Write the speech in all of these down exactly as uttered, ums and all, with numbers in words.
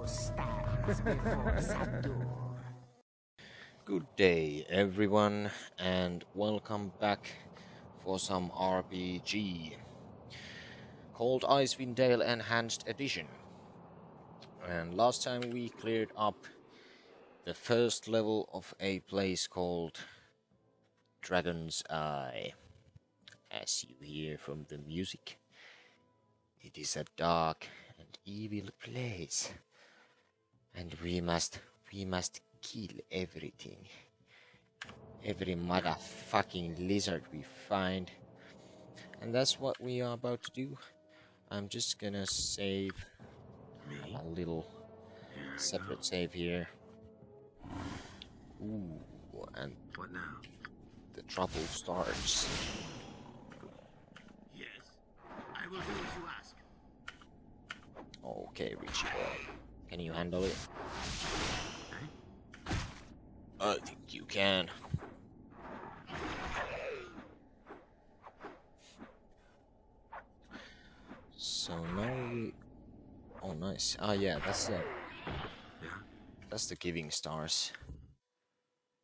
Gecko stands before Sadduur. Good day everyone and welcome back for some R P G called Icewind Dale Enhanced Edition. And last time we cleared up the first level of a place called Dragon's Eye. As you hear from the music, it is a dark and evil place, and we must, we must kill everything. Every motherfucking lizard we find. And that's what we are about to do. I'm just gonna save a little separate save here. Ooh, and what now? The trouble starts. Will do as you ask. Okay, Richie boy. Can you handle it? Huh? I think you can. So now we... Oh, nice. Ah, yeah, that's the... Yeah. That's the giving stars.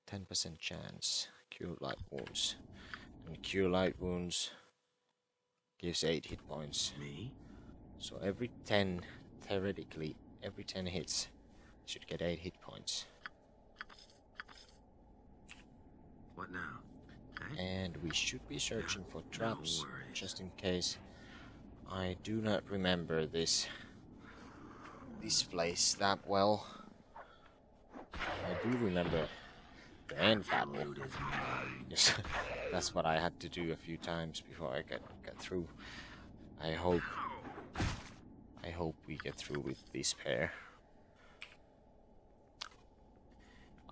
ten percent chance. Cure light wounds. And cure light wounds gives eight hit points. Me? So every ten, theoretically, every ten hits should get eight hit points. What now? Eh? And we should be searching for traps, just in case. I do not remember this this place that well. I do remember the end battle. Yes. That's what I had to do a few times before I get get through. I hope I hope we get through with this pair.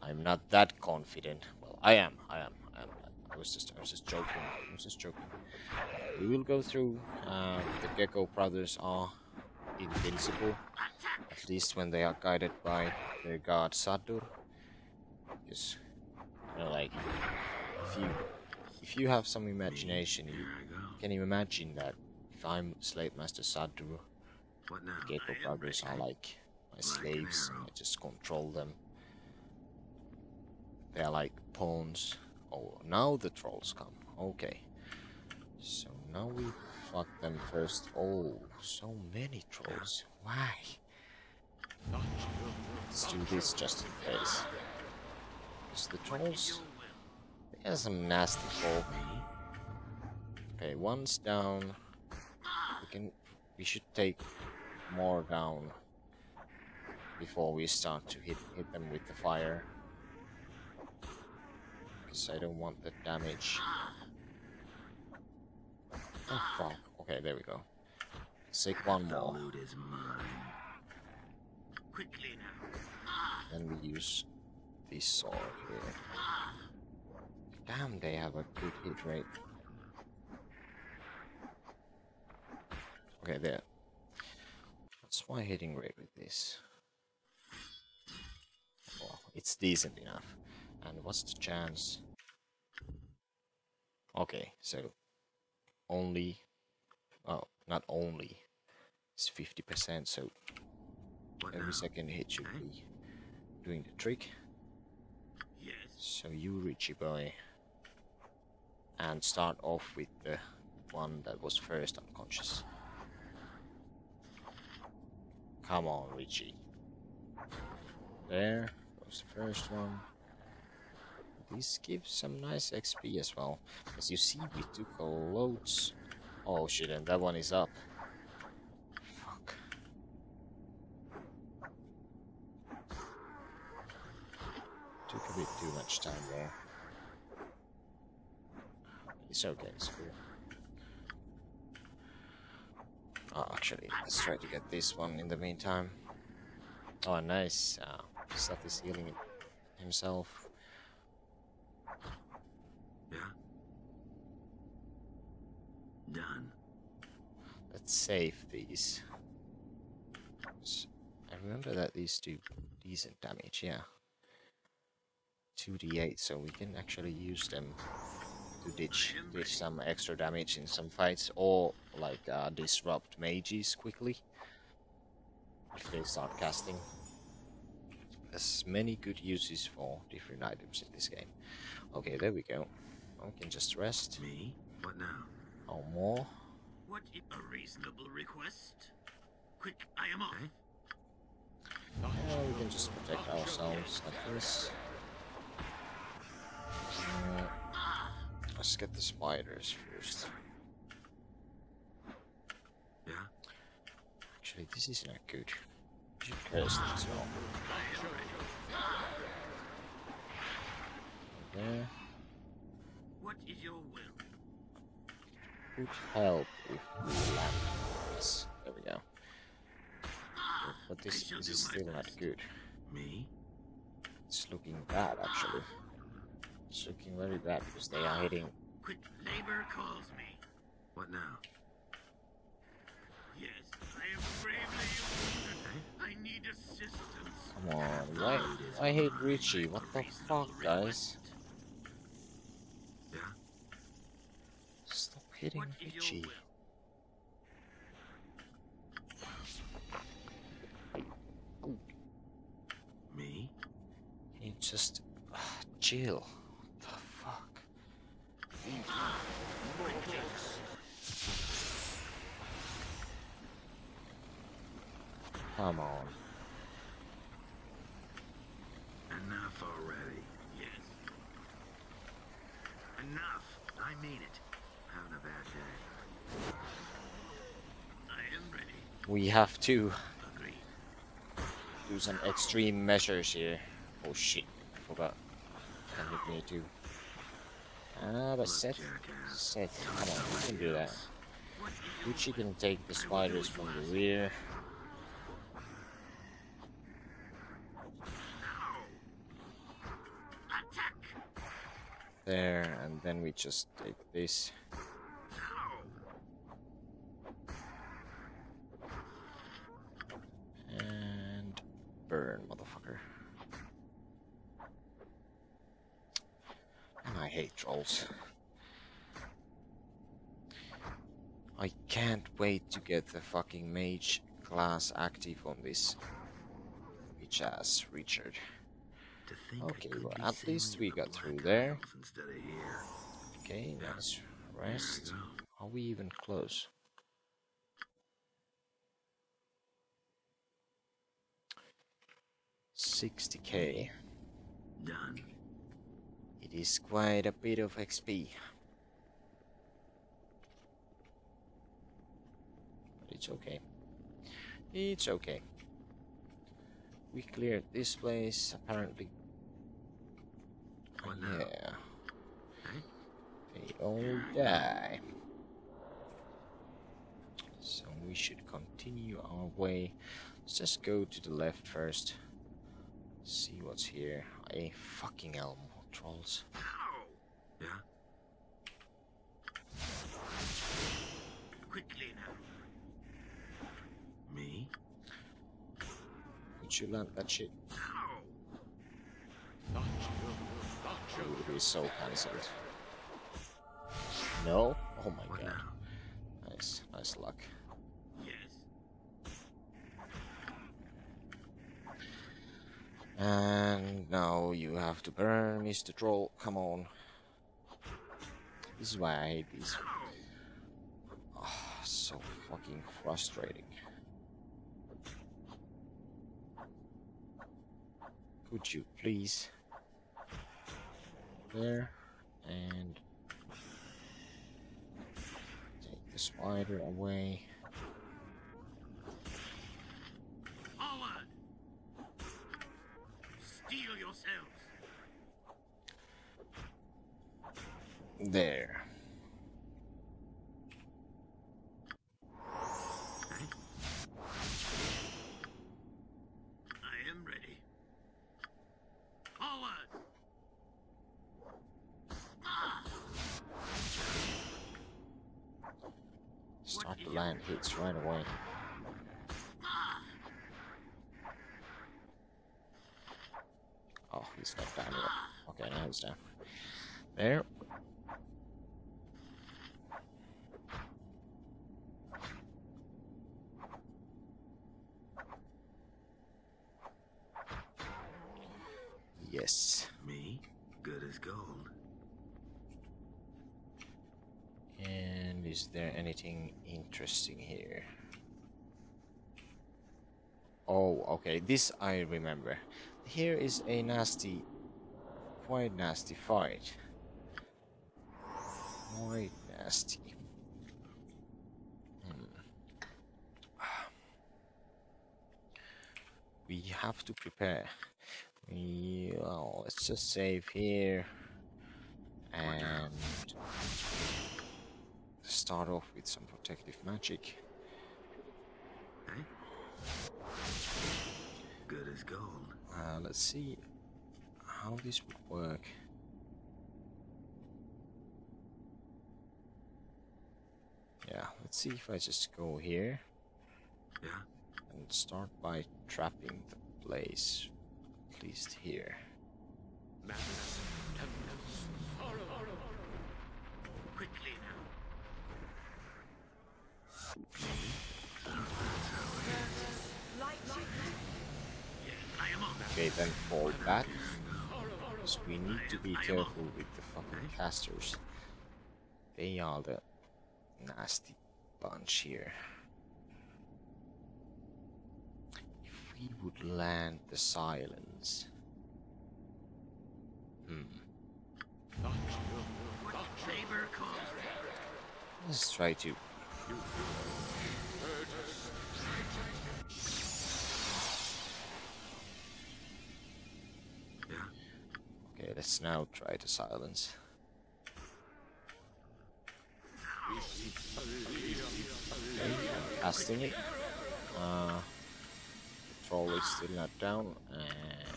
I'm not that confident. Well, I am. I am. I am. I was just I was just joking. I was just joking. We will go through. Uh, the Gecko Brothers are invincible, at least when they are guided by their god Sadduur. Because, you know, like if you. If you have some imagination, you can you imagine that if I'm Slave Master Sadduur, the Gecko Brothers are like my slaves, and I just control them. They're like pawns. Oh, now the trolls come. Okay. So now we fuck them first. Oh, so many trolls. Why? Let's do this just in case. Because the trolls... There's some nasty folk. Okay, one's down. We can, we should take more down before we start to hit hit them with the fire. Because I don't want the damage. Oh fuck! Okay, there we go. Let's take one more. Then we use this sword here. Damn, they have a good hit rate. Okay, there. What's my hitting rate with this? Well, it's decent enough. And what's the chance? Okay, so only... Well, not only. It's fifty percent, so every second hit should be doing the trick. Yes. So you, Richie boy... And start off with the one that was first unconscious. Come on, Richie. There was the first one. This gives some nice X P as well. As you see, we took a loads. Oh shit, and that one is up. Fuck. Took a bit too much time there. It's okay, it's cool. Oh, actually, let's try to get this one in the meantime. Oh, nice. Uh, Seth is healing himself. Yeah. Done. Let's save these. I remember that these do decent damage, yeah. two d eight, so we can actually use them to ditch, ditch some extra damage in some fights, or like uh, disrupt mages quickly. if they start casting. There's many good uses for different items in this game. Okay, there we go. I can just rest. Me, but now. Or more. What is a reasonable request? Quick, I am off. Now okay. We can just protect ourselves like this. Uh, let's get the spiders first. Yeah. Actually, this is not good. You should curse them as well. There. What is your will? Could help if we land this. There we go. But this, this is still not good. Me? It's looking bad actually. It's looking very bad because they are hitting. Quick, labor calls me. What now? Yes, I am bravely using it. I need assistance. Come on, why? I hate Richie. What the fuck, guys? Yeah. Stop hitting Richie. Me? You just uh, chill. What the fuck? Ah, come on. Enough already. Yes. Enough. I mean it. Having a bad day. I am ready. We have to agree. Do some extreme measures here. Oh shit! I forgot. Can hit me too. Ah, the set. Set. Come on, we can do that. Gucci can take the spiders from the rear. There, and then we just take this. And burn, motherfucker. And I hate trolls. I can't wait to get the fucking mage class active on this. Bitch ass Richard. Okay, well, at least we got through there. Okay, let's rest. Are we even close? sixty K. Done. It is quite a bit of X P. But it's okay. It's okay. We cleared this place, apparently. What now? Yeah. Huh? They all die. So we should continue our way. Let's just go to the left first. See what's here. I fucking hell, more trolls. Yeah. Quickly now. Me? You land that shit. It would be so cancelled. No? Oh my god. Nice, nice luck. And now you have to burn, Mister Troll. Come on. This is why I hate these. Oh, so fucking frustrating. Would you please? There, and take the spider away. Onward! Steal yourselves. There. Start the land hits right away. Oh, he's not down yet. Okay, now he's down. There. Yes. Me? Good as gold. And is there anything interesting here? Oh, okay, this I remember. Here is a nasty, quite nasty fight. Quite nasty. Hmm. We have to prepare. We, well, let's just save here and start off with some protective magic. Hey? Good as gold. Uh, let's see how this would work. Yeah, let's see if I just go here. Yeah. And start by trapping the place, at least here. Madness, tempest, horror, horror, horror. Quickly now. Okay, then fall back, because we need to be careful with the fucking casters. They are the nasty bunch here. If we would land the silence... Hmm. Let's try to... Let's now try to silence. Okay, casting it. Uh, the troll is still not down, and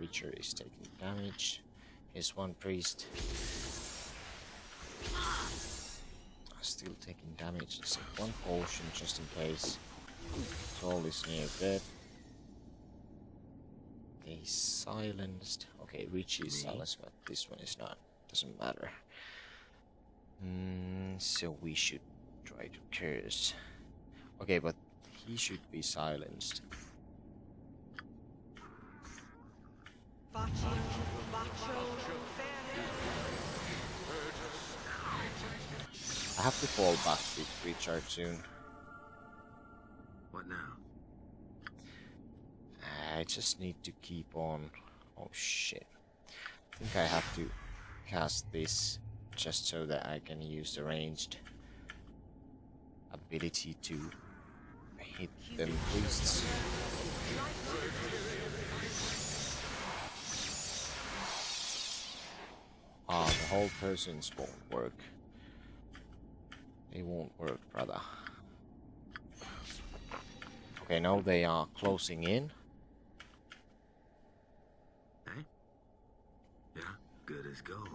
Richard is taking damage. Here's one priest. Still taking damage. Let's take one potion just in case. The troll is near dead. They silenced. Okay, Rich is silenced, but this one is not. Doesn't matter. Mm, so we should try to curse. Okay, but he should be silenced. I have to fall back with Richard soon. What now? I just need to keep on. Oh shit. I think I have to cast this just so that I can use the ranged ability to hit them priests. Ah, the whole persons won't work. They won't work, brother. Okay, now they are closing in. Good as gold.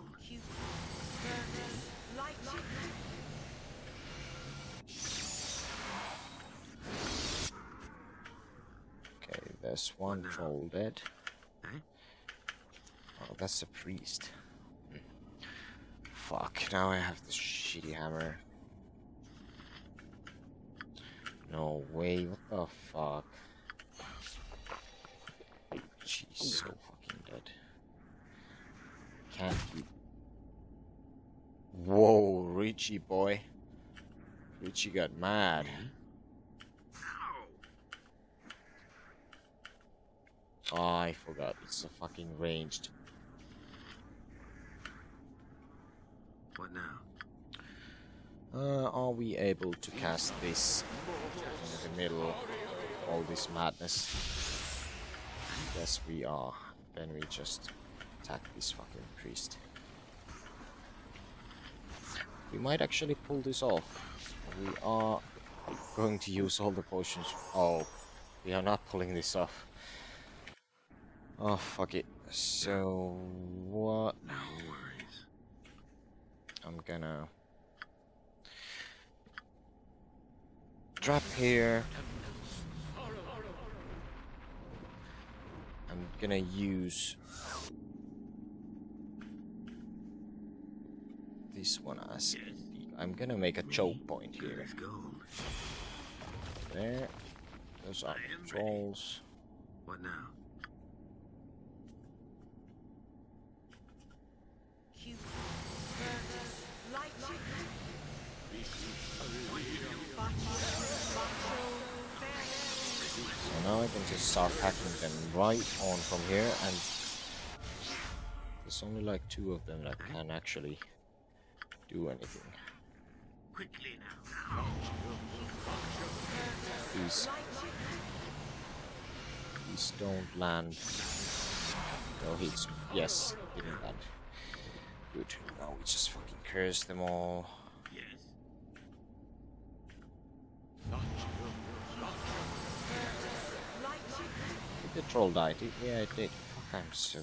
Okay, there's one troll dead. Oh, that's a priest. Fuck, now I have this shitty hammer. No way, what the fuck? She's so fucking dead. Can't be. Whoa, Richie boy. Richie got mad. Oh, I forgot. It's a fucking ranged. What now? Uh, are we able to cast this in the middle of all this madness? Yes, we are. Then we just attack this fucking priest. We might actually pull this off. We are going to use all the potions. Oh, we are not pulling this off. Oh, fuck it. So what? No worries. I'm gonna trap here. I'm gonna use this one as I'm gonna make a choke point here. There, those are trolls. What now? now I can just start packing them right on from here, and there's only like two of them that can actually do anything. Quickly now. Please. Please don't land. No hits. Yes, didn't land. Good. Now we just fucking curse them all. The troll died. It, yeah, it did. Fuck, I'm so.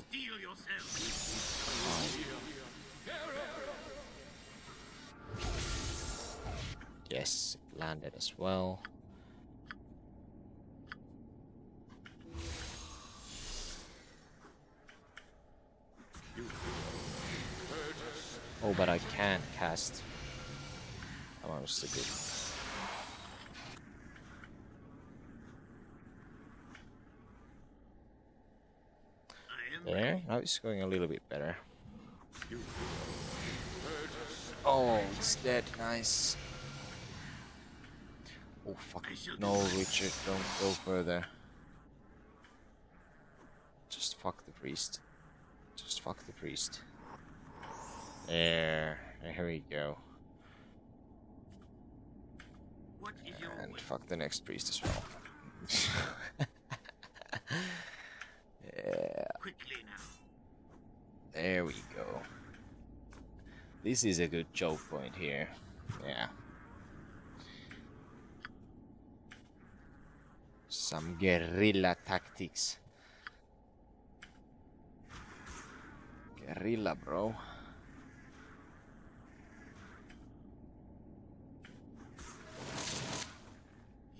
Yes, it landed as well. Oh, but I can't cast. That one was so good. There, now it's going a little bit better. Oh, it's dead, nice. Oh fuck, no Richard, don't go further. Just fuck the priest. Just fuck the priest. There, here we go. And fuck the next priest as well. Yeah. Quickly now. There we go. This is a good choke point here. Yeah. Some guerrilla tactics. Guerrilla, bro.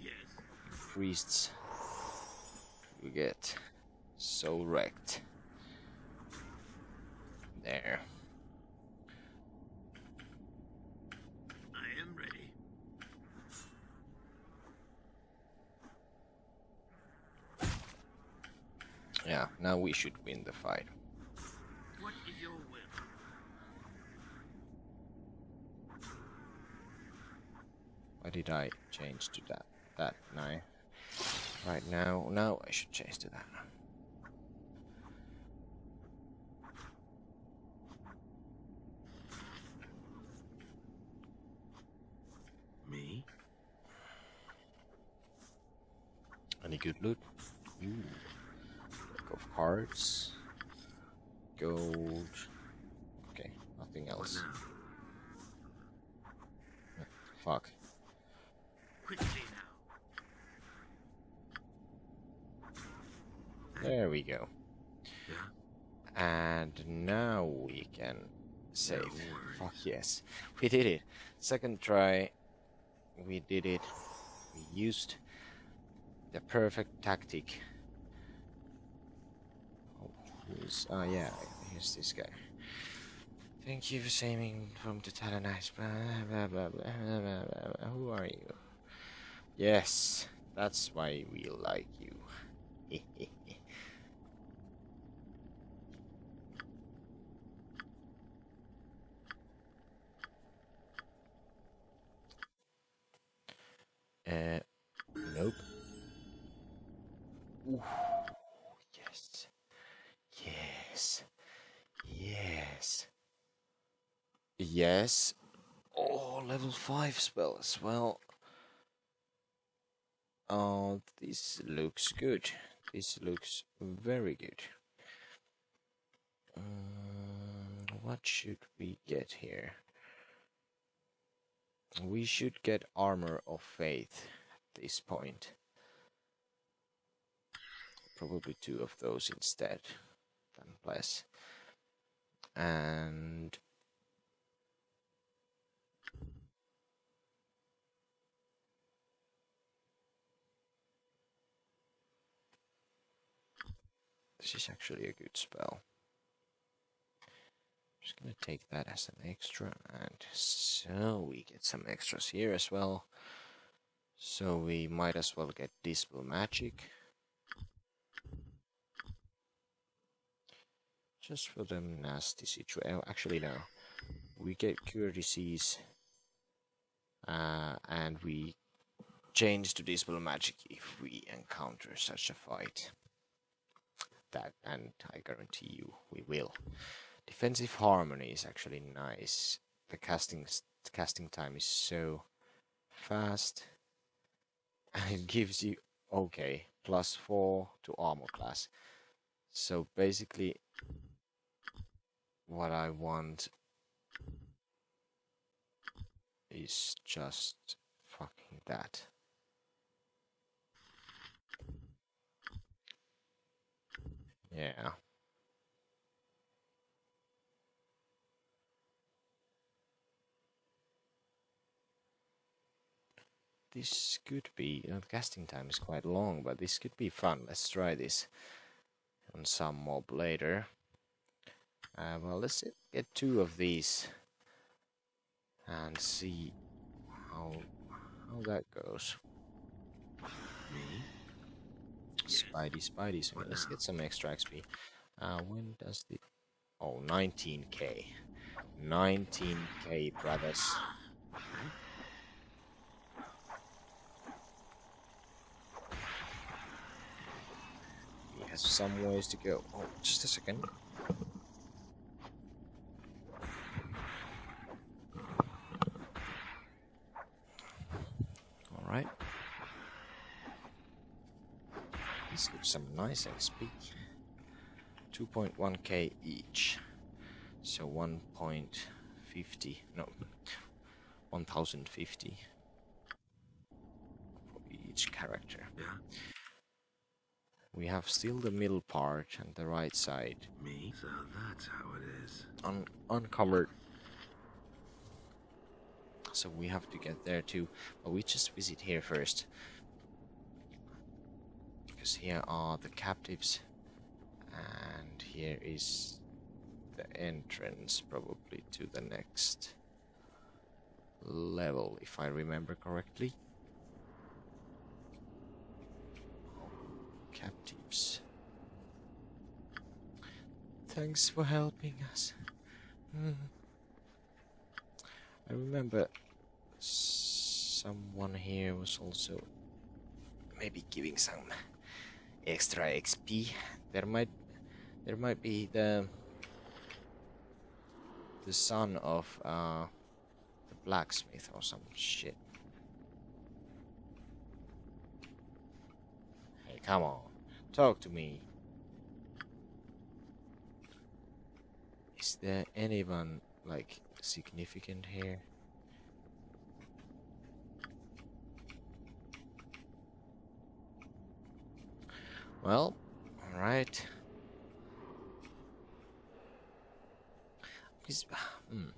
Yes. Priests. We get. So wrecked. There. I am ready. Yeah, now we should win the fight. What is your will? Why did I change to that? That now. Right now, now I should change to that. Any good loot? Ooh. Deck of cards. Gold. Okay, nothing else. Oh, fuck. There we go. And now we can save. Fuck yes. We did it. Second try. We did it. We used the perfect tactic. Oh, who's, oh yeah, here's this guy. Thank you for saving from the Talonites. Blah, blah, blah, blah, blah, blah, blah. Who are you? Yes, that's why we like you. Uh, nope. Ooh, yes. Yes. Yes. Yes. Oh, level five spell as well. Oh, this looks good. This looks very good. Um, what should we get here? We should get Armor of Faith at this point. Probably two of those instead than less. And this is actually a good spell. I'm just gonna take that as an extra, and so we get some extras here as well. So we might as well get Dispel Magic. Just for the nasty situation. Actually, no. We get Cure Disease, uh, and we change to Dispel Magic if we encounter such a fight. That, and I guarantee you, we will. Defensive Harmony is actually nice. The casting the casting time is so fast, and it gives you okay plus four to armor class. So basically, what I want is just fucking that. Yeah. This could be, you know, the casting time is quite long, but this could be fun. Let's try this on some mob later. Uh, well, let's get two of these and see how how that goes. Spidey, Spidey, so let's get some extra X P. Uh, when does the... Oh, nineteen K. nineteen K, brothers. He has some ways to go. Oh, just a second. Alright. Let's give some nice X P. two point one K each. So one point fifty. No, one thousand fifty for each character. Yeah. We have still the middle part and the right side. Me? So that's how it is. Un uncovered. So we have to get there too. But we just visit here first. Here are the captives, and here is the entrance, probably to the next level, if I remember correctly. Captives. Thanks for helping us. Mm. I remember someone here was also maybe giving some extra X P. There might, there might be the the son of uh, the blacksmith or some shit. Hey, come on, talk to me. Is there anyone like significant here? Well, all right. Mm.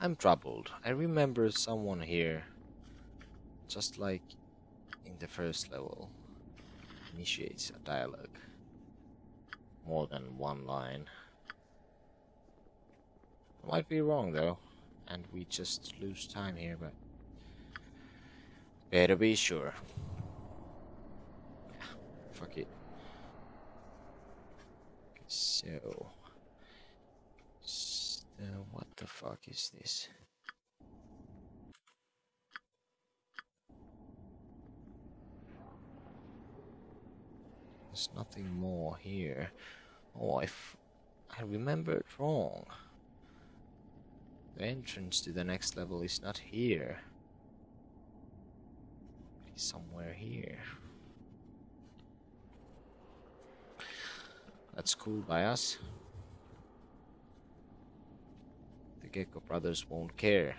I'm troubled. I remember someone here, just like in the first level, initiates a dialogue. More than one line. I might be wrong though, and we just lose time here, but better be sure. Yeah, fuck it. So, so, what the fuck is this? There's nothing more here. Oh, I, f I remembered wrong. The entrance to the next level is not here. It's somewhere here. That's cool by us. The Gecko Brothers won't care.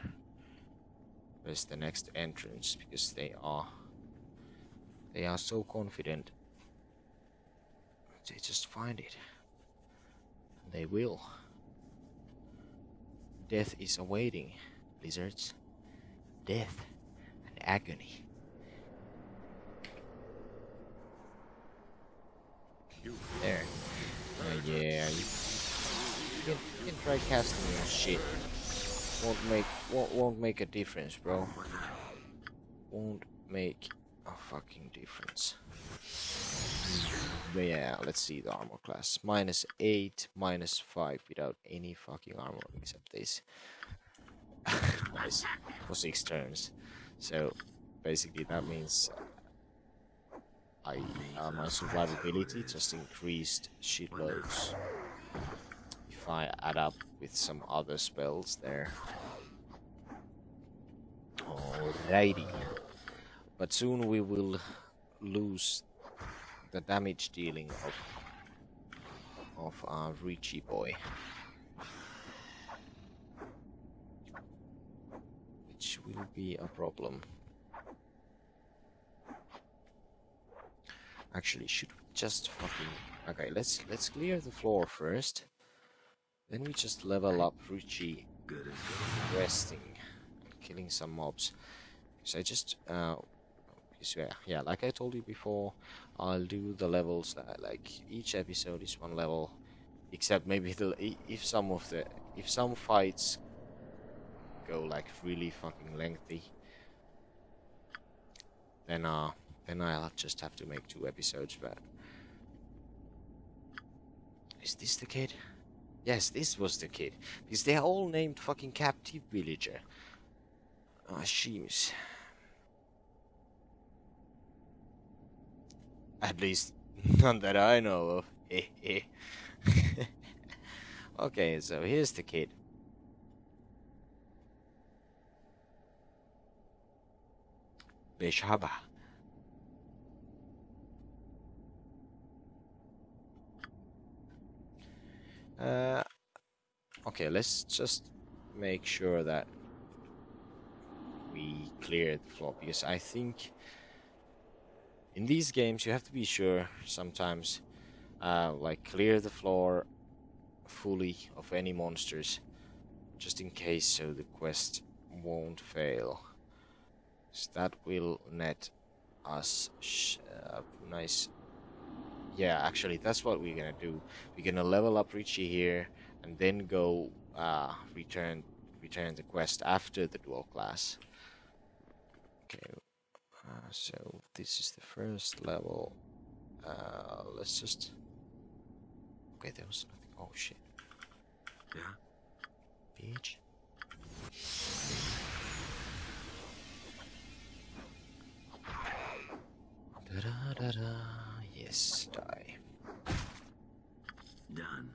Where's the next entrance? Because they are... They are so confident. They just find it. And they will. Death is awaiting, lizards. Death and agony. There. Uh, yeah, you, you, can, you can try casting your shit. Won't make won't, won't make a difference, bro. Won't make a fucking difference. But yeah, let's see the armor class. Minus eight, minus five, without any fucking armor except this. Nice. For six turns. So basically that means I uh, my survivability just increased shitloads if I add up with some other spells there. Alrighty. But soon we will lose the damage dealing of of our Richie boy, which will be a problem. Actually, should we just fucking okay? Let's let's clear the floor first. Then we just level up Richie, resting, killing some mobs. So I just uh, yeah, yeah, like I told you before, I'll do the levels that, like each episode is one level, except maybe the, if some of the if some fights go like really fucking lengthy, then uh then I'll just have to make two episodes. But is this the kid? Yes, this was the kid, because they are all named fucking captive villager. Ah, sheems. At least, none that I know of. Okay, so here's the kid. Beshaba. Uh, okay, let's just make sure that we clear the floor, because I think in these games you have to be sure sometimes, uh, like clear the floor fully of any monsters, just in case, so the quest won't fail. So that will net us sh uh, nice. Yeah, actually that's what we're gonna do. We're gonna level up Richie here and then go uh, return return the quest after the dual class. Okay. Uh, so this is the first level. Uh, let's just. Okay, there was nothing. Oh shit. Yeah. Bitch. Da da da da. Yes, die. Done.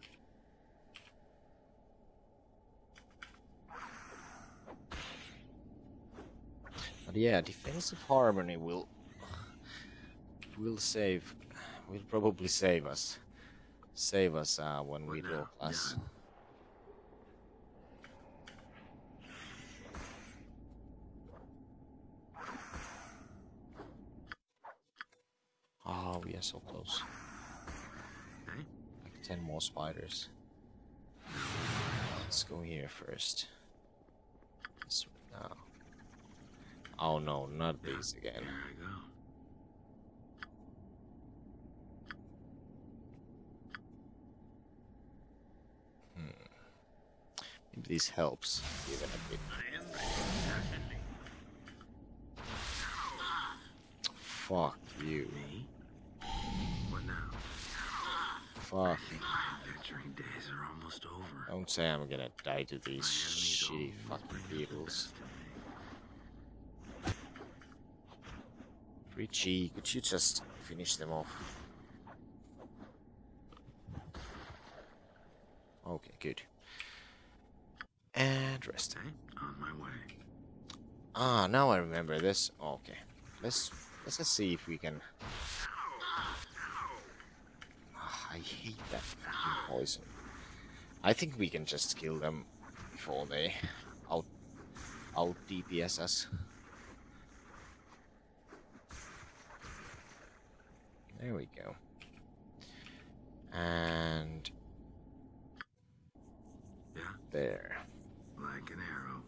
But yeah, defensive harmony will will save, will probably save us, save us uh, when we do class. Oh, we are so close. Like ten more spiders. Let's go here first. This right now. Oh no, not these again. There I go. Hmm. Maybe this helps even a bit. Fuck you. Me? What now? Fuck. Victory days are almost over. Don't say I'm gonna die to these shitty fucking beetles. Richie, could you just finish them off? Okay, good. And rest. Okay, on my way. Ah, now I remember this. Okay, let's let's just see if we can. Ah, I hate that fucking poison. I think we can just kill them before they out out D P S us. There we go. And yeah. There. Like an arrow.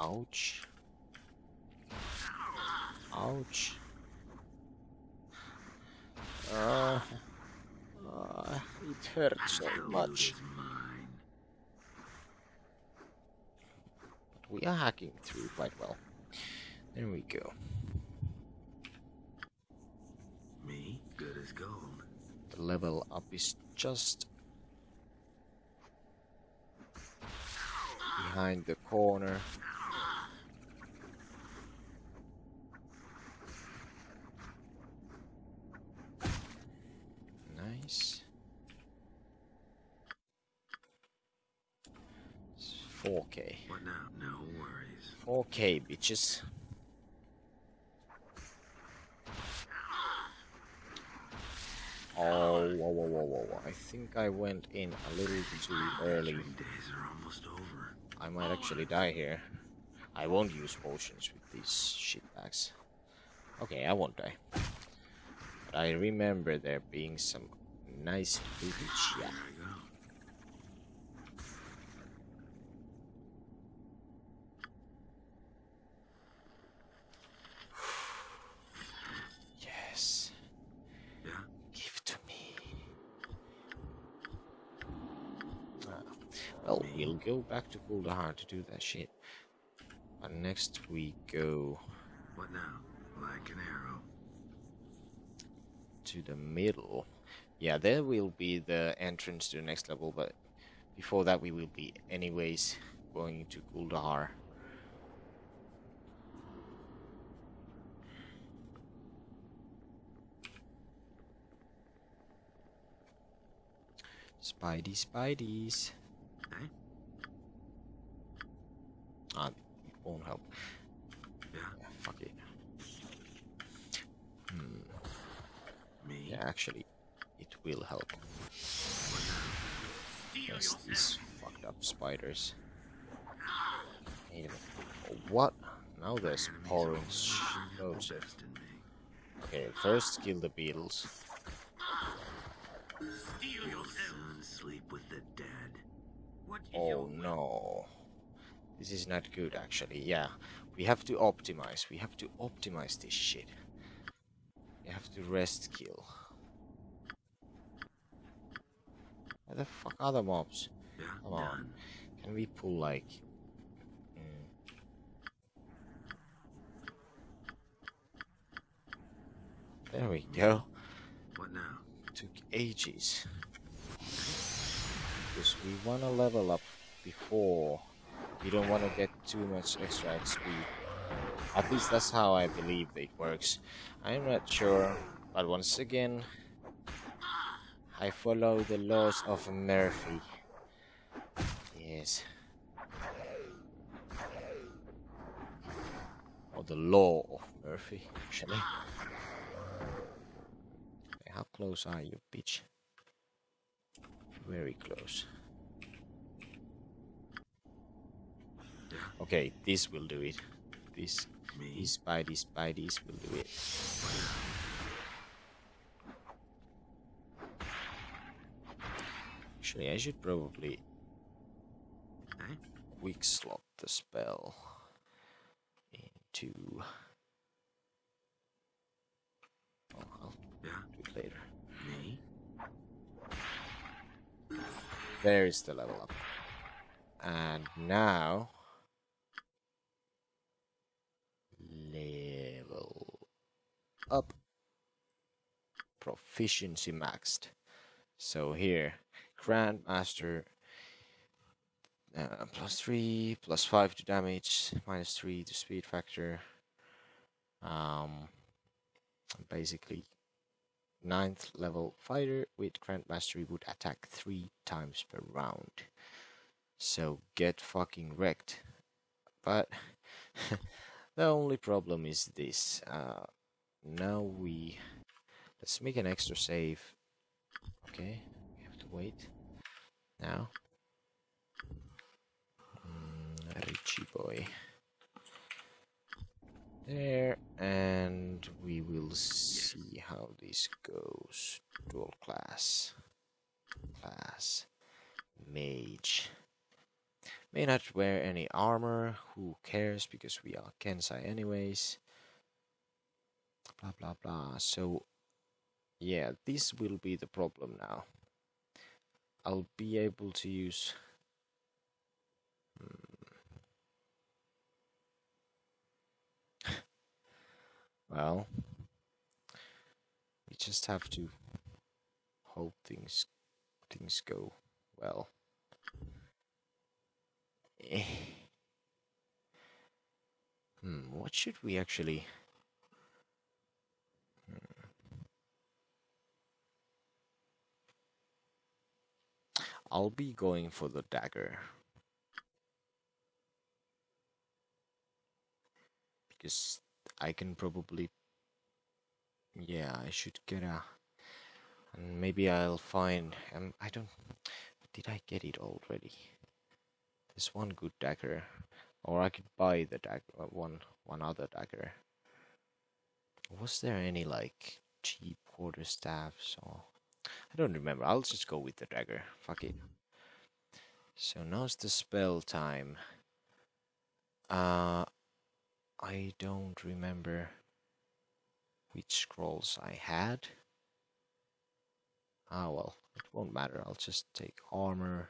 Ouch. Ouch. Uh, uh, it hurts so much. But we are hacking through quite well. There we go. Me, good as gold. The level up is just. behind the corner. Nice. It's four K. What now? No worries. four K, bitches. Oh, whoa, whoa, whoa, whoa, I think I went in a little too early. Days are almost over. I might actually die here. I won't use potions with these shitbags. Okay, I won't die. But I remember there being some nice booty shit. We'll go back to Kuldahar to do that shit. But next we go. What now? Like an arrow. To the middle. Yeah, there will be the entrance to the next level, but before that we will be anyways going to Kuldahar. Spidey spideys. Eh? Ah, it won't help. Yeah. Yeah, fuck it. Hmm. Me? Yeah, actually, it will help. Yes, these fucked up spiders. Hey, what? Now there's pouring shitloads. Okay, first kill the beetles. You'll soon sleep with the dead. Oh no. This is not good actually. Yeah. We have to optimize. We have to optimize this shit. We have to rest kill. Where the fuck are the mobs? Yeah, come on. Done. Can we pull like mm. There we go. What now? Took ages. Because we wanna level up before. We don't want to get too much extra X P. At least that's how I believe it works. I'm not sure, but once again, I follow the laws of Murphy. Yes. Or the law of Murphy, actually. Okay, how close are you, bitch? Very close. Okay, this will do it. This, these spideys, spideys will do it. Actually, I should probably quick slot the spell into. Oh, I'll do it later. There is the level up. And now... level up. Proficiency maxed. So here, Grandmaster, uh, plus three, plus five to damage, minus three to speed factor. Um, basically... ninth level fighter with Grand Mastery would attack three times per round. So get fucking wrecked. But the only problem is this. Uh, now we... let's make an extra save. Okay, we have to wait. Now. Mm, Richie boy. There, and we will see how this goes. Dual class, class, mage. May not wear any armor, who cares, because we are Kensai anyways. Blah blah blah, so yeah, this will be the problem now. I'll be able to use... hmm. Well, we just have to hope things things go well. Eh. Hmm, what should we actually... Hmm. I'll be going for the dagger. Because I can probably... Yeah, I should get a... And maybe I'll find... Um, I don't... Did I get it already? There's one good dagger. Or I could buy the dagger, one, one other dagger. Was there any, like, cheap quarterstaffs or... I don't remember. I'll just go with the dagger. Fuck it. So now's the spell time. Uh... I don't remember which scrolls I had. Ah, well, it won't matter. I'll just take armor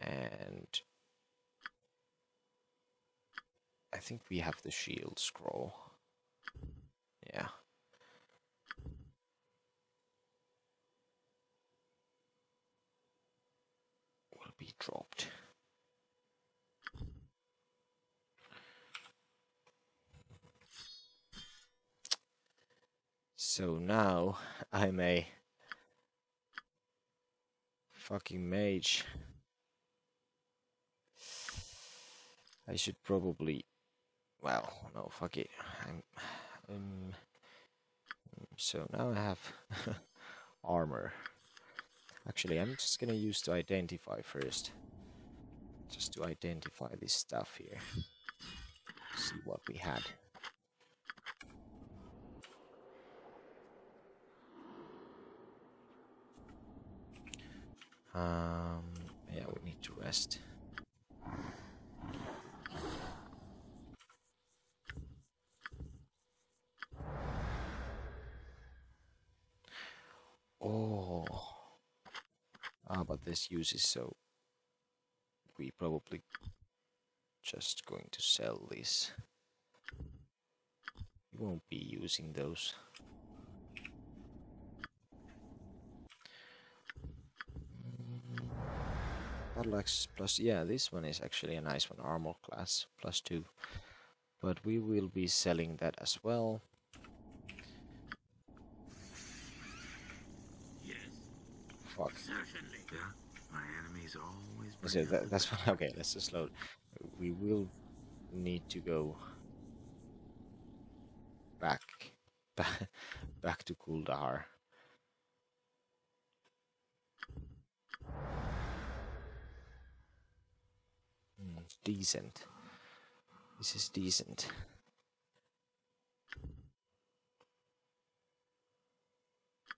and I think we have the shield scroll. Yeah. Will be dropped. So now I'm a fucking mage. I should probably, well, no, fuck it. I'm, I'm so now I have armor. Actually, I'm just gonna use to identify first, just to identify this stuff here. See what we had. Um, yeah, we need to rest. Oh, ah, but this uses, so we probably just going to sell this. We won't be using those. Plus, yeah, this one is actually a nice one, armor class plus two, but we will be selling that as well. Yes, fuck. Certainly. Yeah, my enemies always. So that, that's one. Okay, let's just load. We will need to go back, back, back to Kuldahar. Decent. This is decent.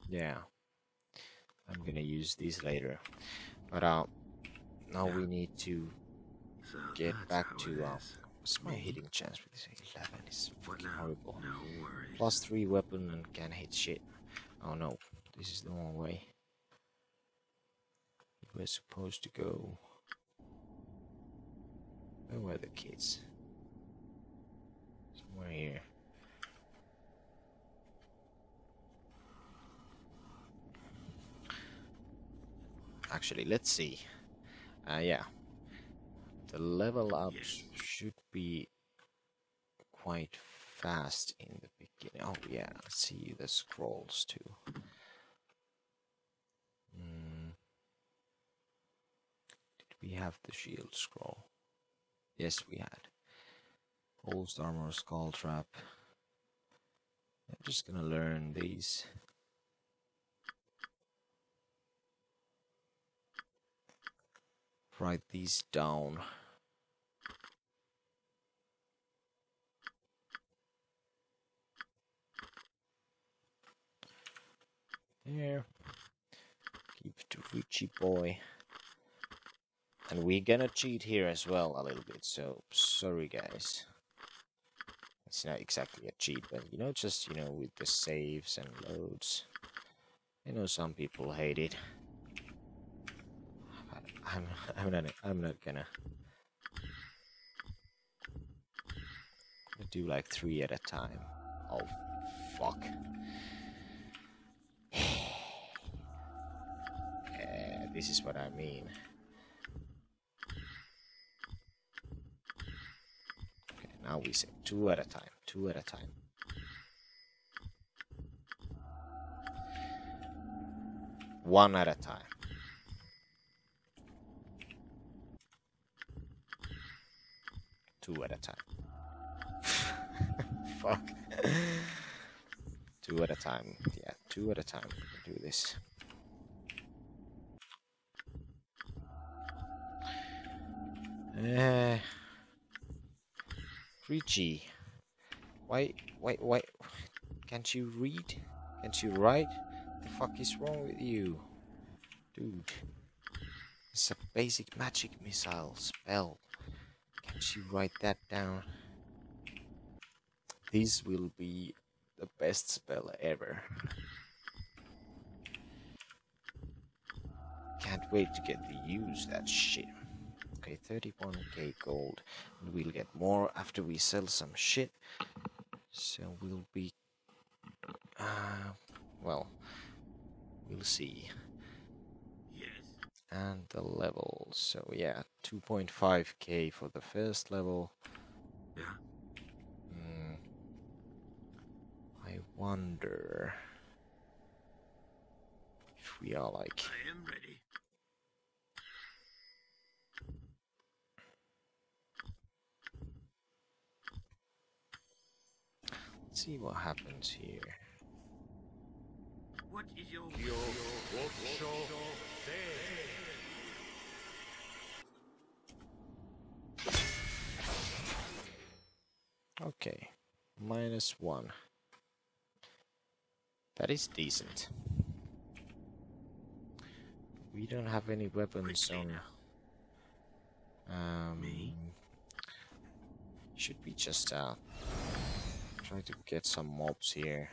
Yeah, I'm gonna use these later. But uh, now yeah. We need to so get back to uh, what's my hitting chance with this? eleven is fucking horrible. No worries. Plus three weapon and can't hit shit. Oh no, this is the wrong way. We're supposed to go. Where were the kids? Somewhere here. Actually, let's see. Uh, yeah. The level up yes. should be quite fast in the beginning. Oh, yeah. Let's see the scrolls too. Mm. Did we have the shield scroll? Yes, we had. Old armor, skull trap. I'm just gonna learn these. Write these down. There. Keep to Richie boy. And we're gonna cheat here as well a little bit, so sorry guys. It's not exactly a cheat, but you know, just, you know, with the saves and loads. You know, some people hate it. I'm, I'm not, I'm not gonna. I do like three at a time. Oh, fuck. Yeah, this is what I mean. Now we say two at a time, two at a time. One at a time. Two at a time. Fuck. Two at a time. Yeah, two at a time. Do this. Uh, three G. Why, why, why? Can't you read? Can't you write? What the fuck is wrong with you, dude? It's a basic magic missile spell. Can't you write that down? This will be the best spell ever. Can't wait to get to use that shit. Okay, thirty-one K gold. And we'll get more after we sell some shit. So we'll be... Uh, well, we'll see. Yes. And the level. So yeah, two point five K for the first level. Yeah. Mm, I wonder if we are like... I am ready. Let's see what happens here. What is your your what show? Okay, minus one. That is decent. We don't have any weapons on. Um, Me? Should be just uh. Try to get some mobs here.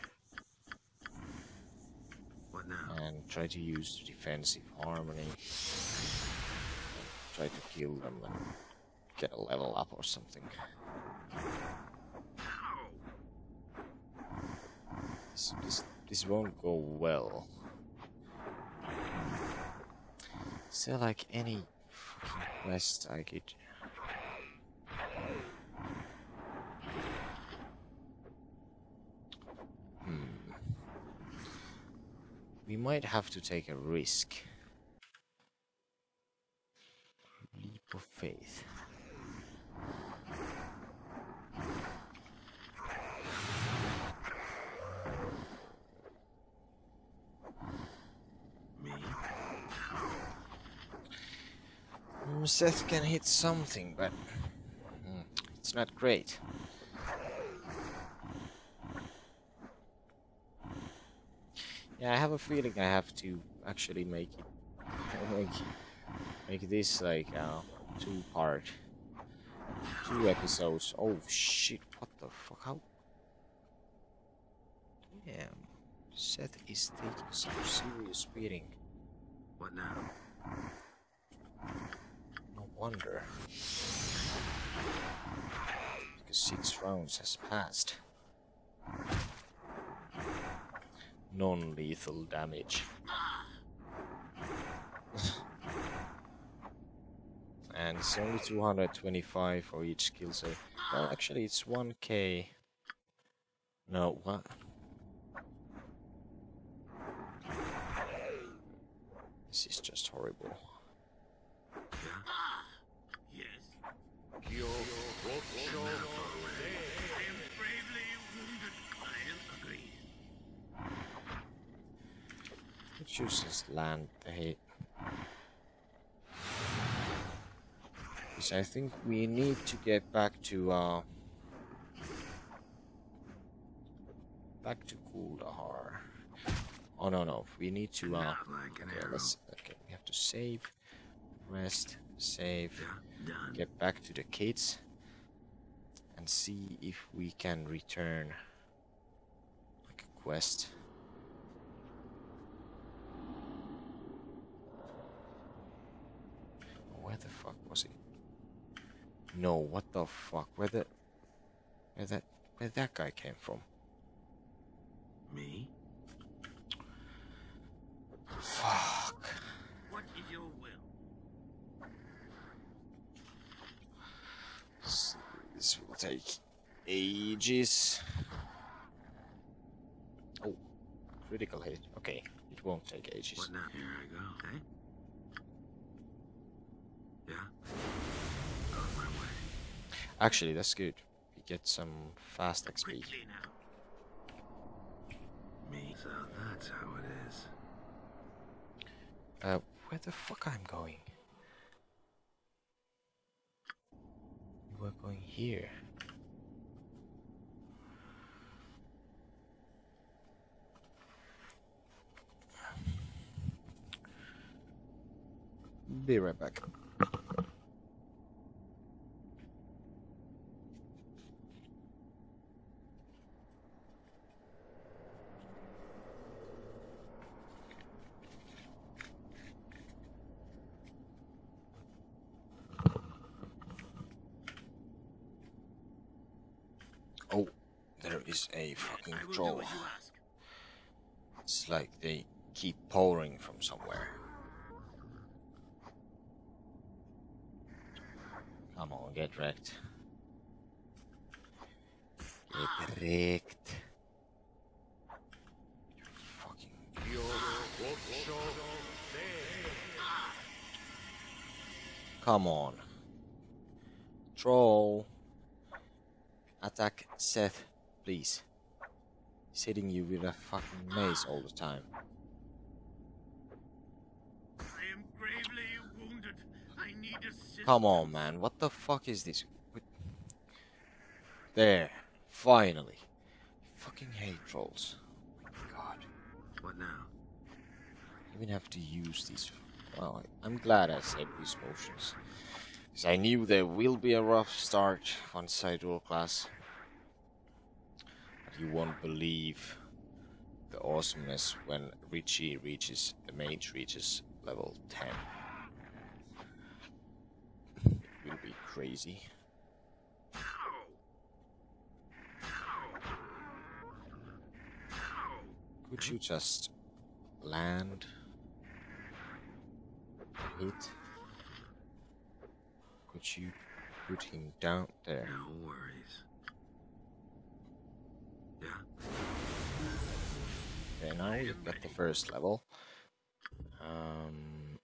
What now? And try to use defensive harmony. Try to kill them and get a level up or something. This, this, this won't go well. Is there like any fucking quest I could... We might have to take a risk. Leap of faith. Me. Mm, Seth can hit something, but mm, it's not great. Yeah, I have a feeling I have to actually make it, make, make this like uh, two part, two episodes. Oh shit! What the fuck? How? Damn, Seth is taking some serious beating. What now? No wonder. Because six rounds has passed. Non-lethal damage. And it's only two hundred twenty-five for each kill save. Well, actually it's one K. No, what? This is just horrible. Yes. You're useless land to hit. Because I think we need to get back to uh back to Kuldahar. Oh no no, we need to uh okay, let's, okay, we have to save, rest, save, get back to the kids and see if we can return like a quest. Where the fuck was it? No, what the fuck? Where the... Where that... Where that guy came from? Me? Fuck. What is your will? This will take ages. Oh, critical hit. Okay, it won't take ages. Well, now, here I go. Okay. Yeah. Go my way. Actually, that's good. We get some fast X P. Me. So that's how it is. Uh, where the fuck I'm going? We're going here. Be right back. A fucking troll. It's like they keep pouring from somewhere. Come on, get wrecked. Get wrecked. You fucking. Come on. Troll. Attack Seth. Please. He's hitting you with a fucking mace all the time. I am gravely wounded. I need assistance. Come on, man. What the fuck is this? What? There. Finally. Fucking hate trolls. Oh my god. What now? I even have to use these. Well, I'm glad I saved these potions. Because I knew there will be a rough start on Sadduur class. You won't believe the awesomeness when Richie reaches, the mage reaches level ten. It will be crazy. Could you just land? Hit? Could you put him down there? No worries. Yeah. Okay, now we've got the first level. Um,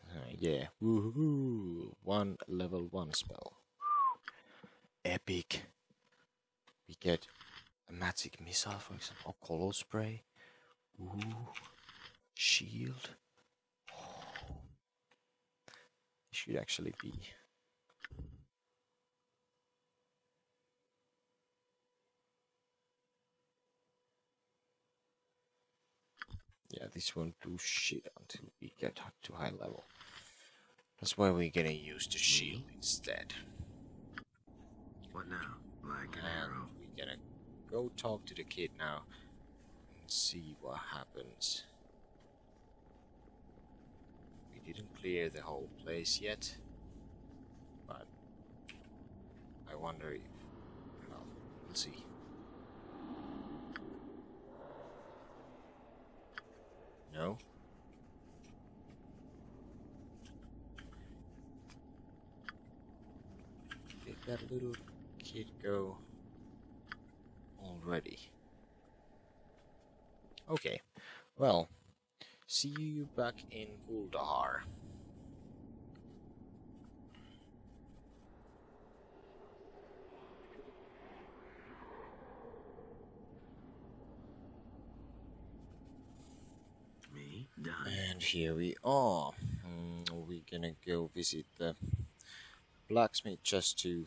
uh, yeah. Woohoo! One level one spell. Epic. We get a magic missile, for example, or color spray. Ooh. Shield. Oh. It should actually be. Yeah, this won't do shit until we get up to high level. That's why we're gonna use the shield instead. What now? Like an arrow. We're gonna go talk to the kid now and see what happens. We didn't clear the whole place yet, but I wonder if. Well, we'll see. No. Did that little kid go already? Okay. Well, see you back in Kuldahar. And here we are. Mm, we're gonna go visit the blacksmith just to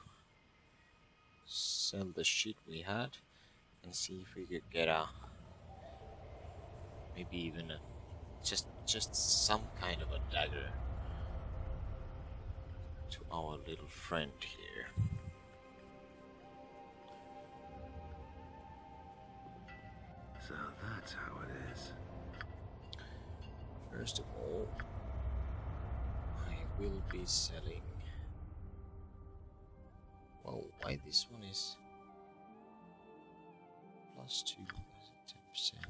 sell the shit we had and see if we could get a maybe even a just just some kind of a dagger to our little friend here. So that's how it is. First of all, I will be selling. Well, why this one is plus two, ten percent.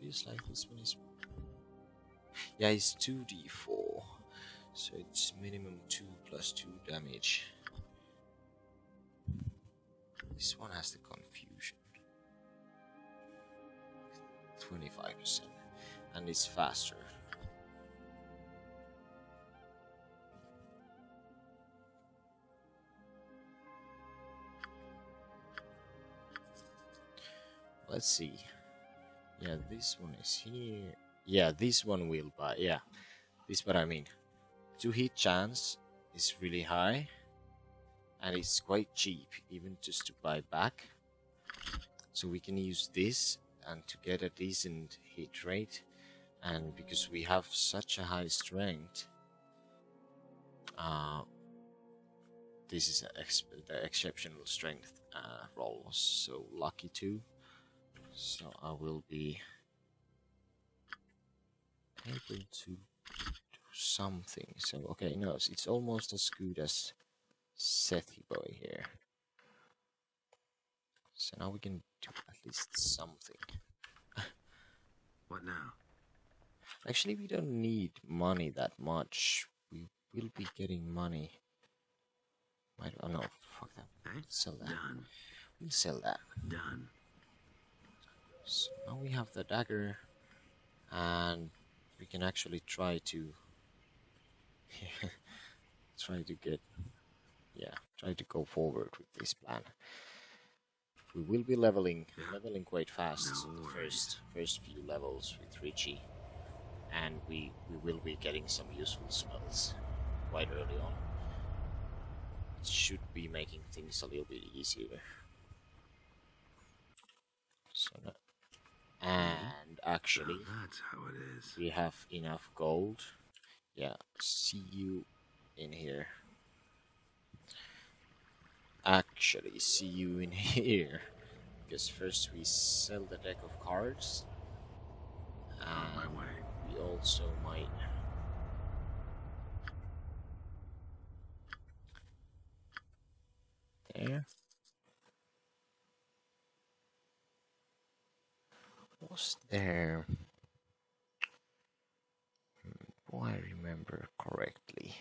Feels like this one is. Yeah, it's two d four, so it's minimum two plus two damage. This one has the confusion. twenty-five percent. And it's faster. Let's see. Yeah, this one is here. Yeah, this one will buy. Yeah, this is what I mean. Two hit chance is really high. And it's quite cheap, even just to buy back. So we can use this and to get a decent hit rate. And because we have such a high strength, uh, this is a ex the exceptional strength uh, roll. So lucky too. So I will be able to do something. So okay, no, it's almost as good as Sethy Boy here. So now we can do at least something. What now? Actually, we don't need money that much. We will be getting money. I don't know. Fuck that. Sell that. Done. We'll sell that. Done. So now we have the dagger, and we can actually try to try to get, yeah, try to go forward with this plan. We will be leveling, leveling quite fast no in the first first few levels with Richie, and we we will be getting some useful spells quite early on. It should be making things a little bit easier. So no. And actually, now that's how it is. We have enough gold. Yeah, see you in here. Actually, see you in here. Because first we sell the deck of cards. And my way. We also might. There. Was there? Do I remember correctly?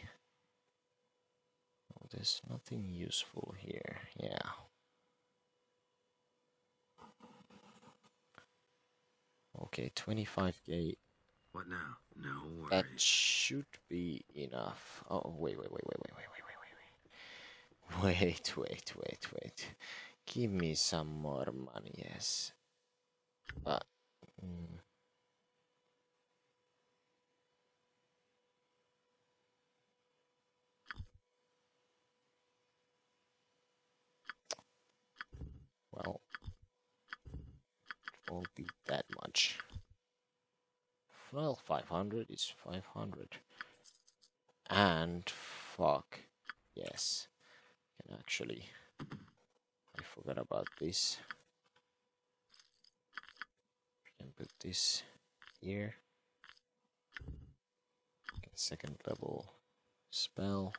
Oh, there's nothing useful here. Yeah. Okay, twenty-five K. What now? No worries. That should be enough. Oh, wait, wait, wait, wait, wait, wait, wait, wait, wait, wait, wait, wait, wait. Give me some more money, yes. But. Mm. Well, it won't be that much. Well, five hundred is five hundred. And fuck, yes. And actually, I forgot about this. Put this here. Okay, second level spell.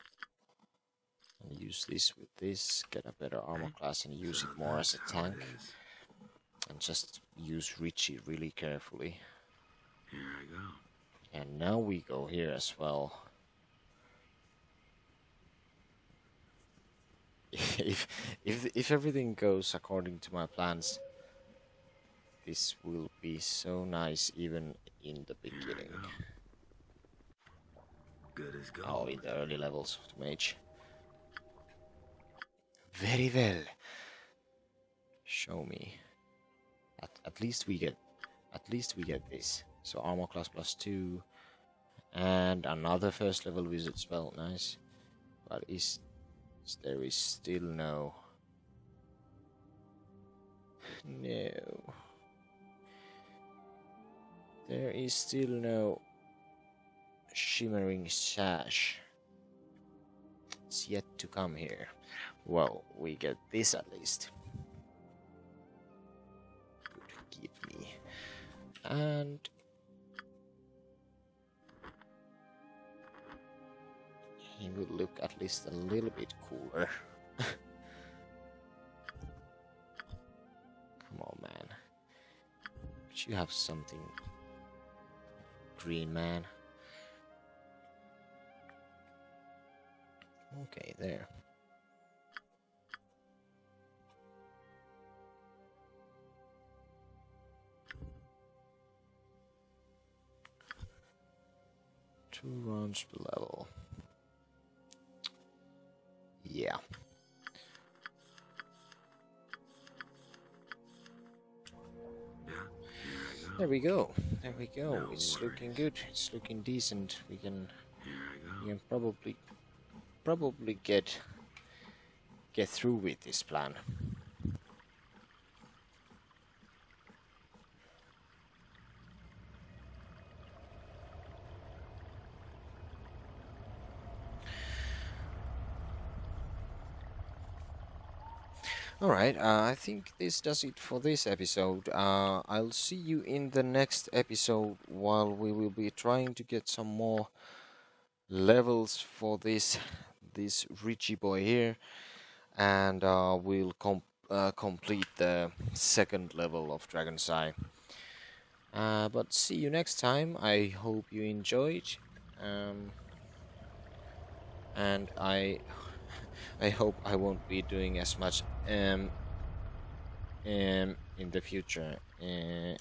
And use this with this. Get a better armor class and use it more as a tank. And just use Richie really carefully. Here I go. And now we go here as well. if if if everything goes according to my plans, this will be so nice even in the beginning. Good as gold. Oh, in the early levels of the mage. Very well. Show me. At, at least we get, at least we get this. So armor class plus two, and another first level wizard spell. Nice, but is there is still no, no. There is still no shimmering sash. It's yet to come here. Well, we get this at least. Good, give me. And he will look at least a little bit cooler. Come on, man. But you have something. Green man. Okay, there. Two rounds per level. Yeah. There we go. There we go. It's looking good. It's looking decent. We can, we can probably, probably get, get through with this plan. Alright, uh, I think this does it for this episode. Uh, I'll see you in the next episode while we will be trying to get some more levels for this this Richie boy here. And uh, we'll com uh, complete the second level of Dragon's Eye. Uh, but see you next time. I hope you enjoyed. Um, and I... I hope I won't be doing as much um, um, in the future. Uh